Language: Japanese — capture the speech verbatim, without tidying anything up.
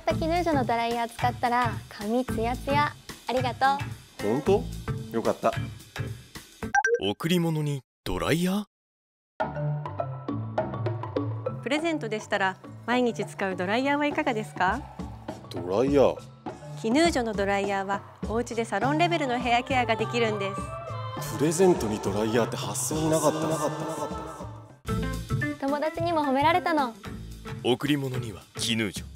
った絹糸のドライヤー使ったら髪ツヤツヤ。ありがとう。本当？よかった。贈り物にドライヤー？プレゼントでしたら毎日使うドライヤーはいかがですか？ドライヤー。絹糸のドライヤーはお家でサロンレベルのヘアケアができるんです。プレゼントにドライヤーって発想になかったなかった。友達にも褒められたの。贈り物には絹糸。